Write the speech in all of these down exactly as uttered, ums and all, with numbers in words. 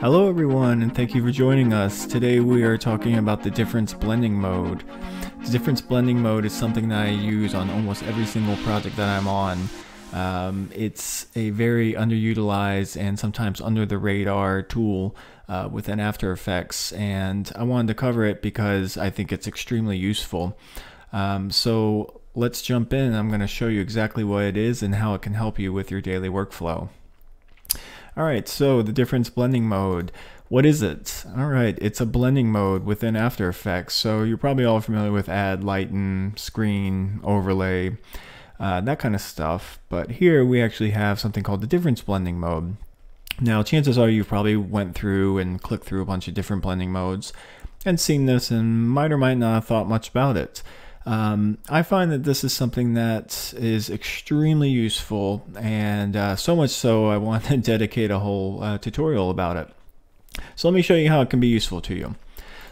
Hello everyone, and thank you for joining us. Today we are talking about the difference blending mode. The difference blending mode is something that I use on almost every single project that I'm on. Um, it's a very underutilized and sometimes under the radar tool uh, within After Effects, and I wanted to cover it because I think it's extremely useful. Um, so let's jump in. I'm going to show you exactly what it is and how it can help you with your daily workflow. Alright, so the difference blending mode. What is it? Alright, it's a blending mode within After Effects. So you're probably all familiar with add, lighten, screen, overlay, uh, that kind of stuff. But here we actually have something called the difference blending mode. Now chances are you probably went through and clicked through a bunch of different blending modes and seen this and might or might not have thought much about it. Um, I find that this is something that is extremely useful, and uh, so much so I want to dedicate a whole uh, tutorial about it. So let me show you how it can be useful to you.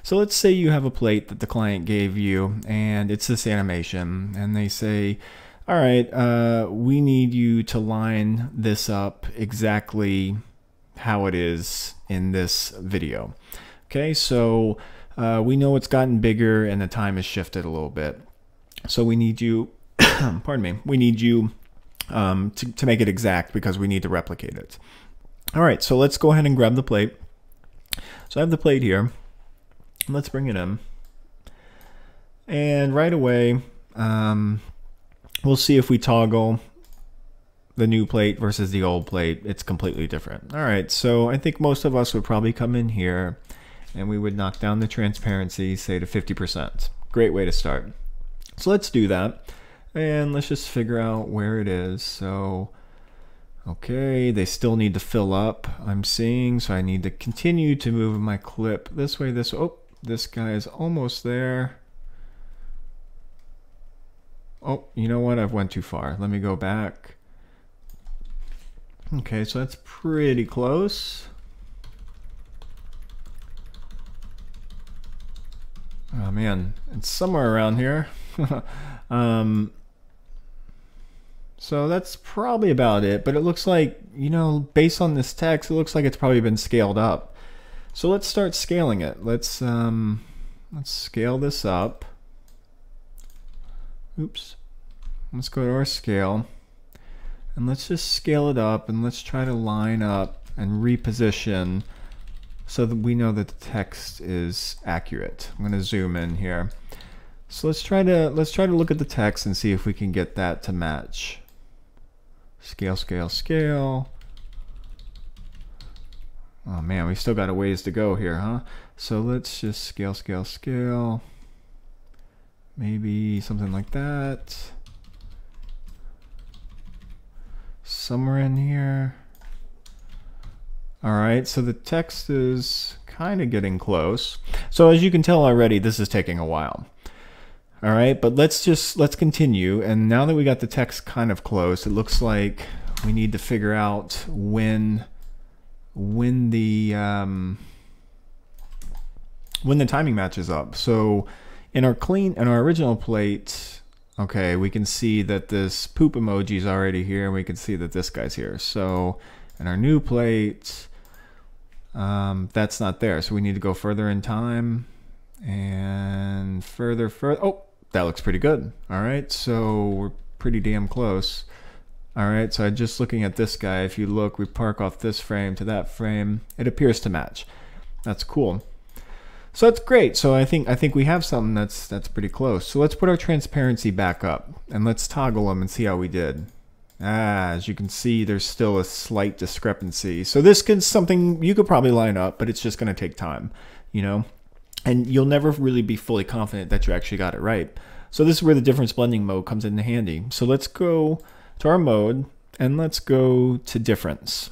So let's say you have a plate that the client gave you, and it's this animation, and they say, all right, uh, we need you to line this up exactly how it is in this video. Okay, so Uh, we know it's gotten bigger and the time has shifted a little bit. So we need you, pardon me, we need you um, to, to make it exact because we need to replicate it. All right, so let's go ahead and grab the plate. So I have the plate here. Let's bring it in. And right away, um, we'll see if we toggle the new plate versus the old plate. It's completely different. All right, so I think most of us would probably come in here and we would knock down the transparency, say to fifty percent. Great way to start. So let's do that. And let's just figure out where it is. So, okay, they still need to fill up, I'm seeing. So I need to continue to move my clip this way, this way. Oh, this guy is almost there. Oh, you know what? I've went too far. Let me go back. Okay, so that's pretty close. Oh man, it's somewhere around here. um, so that's probably about it, but it looks like, you know, based on this text, it looks like it's probably been scaled up. So let's start scaling it. Let's, um, let's scale this up. Oops. Let's go to our scale and let's just scale it up and let's try to line up and reposition so that we know that the text is accurate. I'm gonna zoom in here. So let's try to let's try to look at the text and see if we can get that to match. Scale, scale, scale. Oh man, we still got a ways to go here, huh? So let's just scale, scale, scale. Maybe something like that. Somewhere in here. All right, so the text is kind of getting close. So as you can tell already, this is taking a while. All right, but let's just, let's continue. And now that we got the text kind of close, it looks like we need to figure out when, when the, um, when the timing matches up. So in our clean, in our original plate, okay, we can see that this poop emoji is already here and we can see that this guy's here. So in our new plate, Um, that's not there, so we need to go further in time and further further. Oh, that looks pretty good. All right, so we're pretty damn close. All right, so just looking at this guy, if you look, we park off this frame to that frame, it appears to match. That's cool. So that's great. So I think I think we have something that's that's pretty close. So let's put our transparency back up and let's toggle them and see how we did. Ah, as you can see, there's still a slight discrepancy. So this could something you could probably line up, but it's just going to take time, you know, and you'll never really be fully confident that you actually got it right. So this is where the difference blending mode comes in handy. So let's go to our mode and let's go to difference.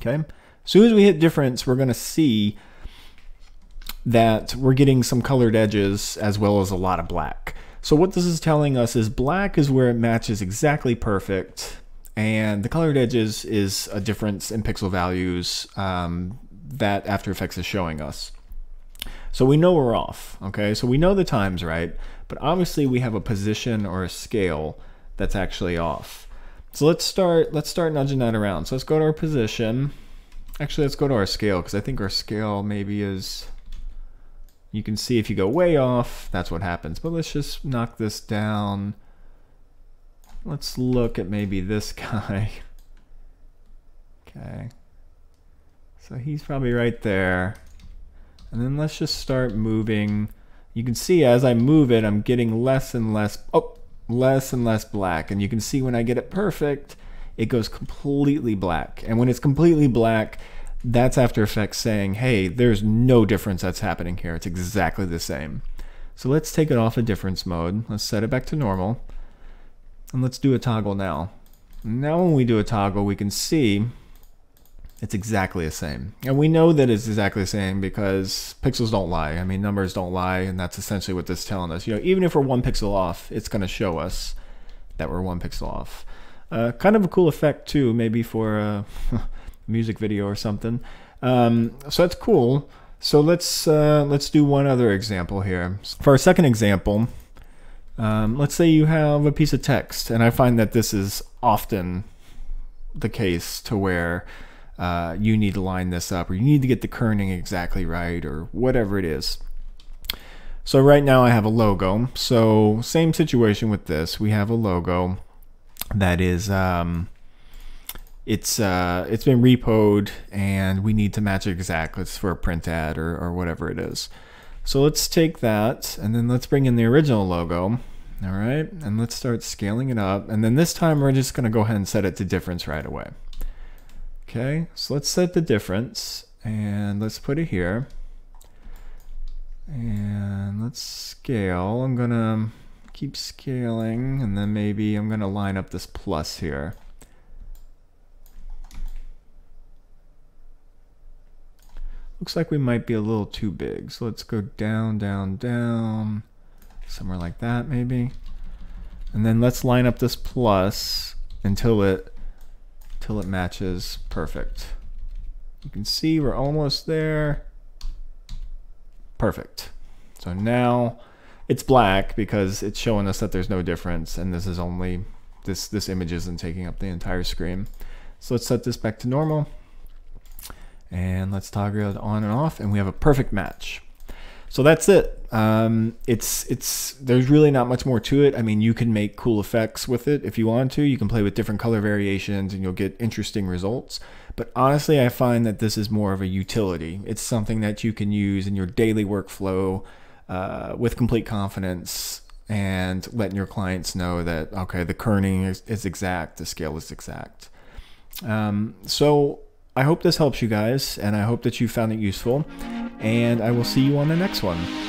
Okay, as soon as we hit difference, we're going to see that we're getting some colored edges as well as a lot of black. So what this is telling us is black is where it matches exactly perfect, and the colored edges is a difference in pixel values um, that After Effects is showing us. So we know we're off, okay? So we know the time's right, but obviously we have a position or a scale that's actually off. So let's start, let's start nudging that around. So let's go to our position, Actually, let's go to our scale, because I think our scale maybe is, you can see if you go way off, that's what happens. But let's just knock this down. Let's look at maybe this guy. Okay. So he's probably right there. And then let's just start moving. You can see as I move it, I'm getting less and less, oh, less and less black. And you can see when I get it perfect, it goes completely black. And when it's completely black, that's After Effects saying, hey, there's no difference that's happening here. It's exactly the same. So let's take it off of difference mode. Let's set it back to normal. And let's do a toggle now. Now when we do a toggle, we can see it's exactly the same. And we know that it's exactly the same because pixels don't lie. I mean, numbers don't lie, and that's essentially what this is telling us. You know, even if we're one pixel off, it's gonna show us that we're one pixel off. Uh, kind of a cool effect too, maybe for a music video or something. Um, so that's cool. So let's, uh, let's do one other example here. For our second example, um, let's say you have a piece of text, and I find that this is often the case to where Uh, you need to line this up, or you need to get the kerning exactly right, or whatever it is. So right now I have a logo. So same situation with this. We have a logo that is, um, it's, uh, it's been repoed, and we need to match it exactly. It's for a print ad or, or whatever it is. So let's take that, and then let's bring in the original logo. All right, and let's start scaling it up. And then this time we're just gonna go ahead and set it to difference right away. Okay, so let's set the difference, and let's put it here, and let's scale. I'm gonna keep scaling, and then maybe I'm gonna line up this plus here. Looks like we might be a little too big, so let's go down, down, down, somewhere like that maybe. And then let's line up this plus until it till it matches perfect. You can see we're almost there. Perfect. So now it's black because it's showing us that there's no difference, and this is only this this image isn't taking up the entire screen. So let's set this back to normal, and let's toggle it on and off, and we have a perfect match. So that's it. Um, it's it's there's really not much more to it. I mean, you can make cool effects with it if you want to. You can play with different color variations, and you'll get interesting results. But honestly, I find that this is more of a utility. It's something that you can use in your daily workflow uh, with complete confidence, and letting your clients know that, okay, the kerning is, is exact, the scale is exact. Um, so I hope this helps you guys, and I hope that you found it useful. And I will see you on the next one.